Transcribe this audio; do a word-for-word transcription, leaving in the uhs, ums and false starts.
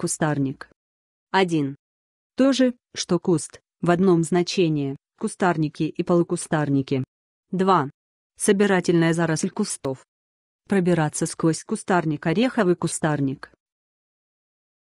Кустарник. один. То же, что куст, в одном значении, кустарники и полукустарники. два. Собирательная заросль кустов. Пробираться сквозь кустарник. Ореховый кустарник.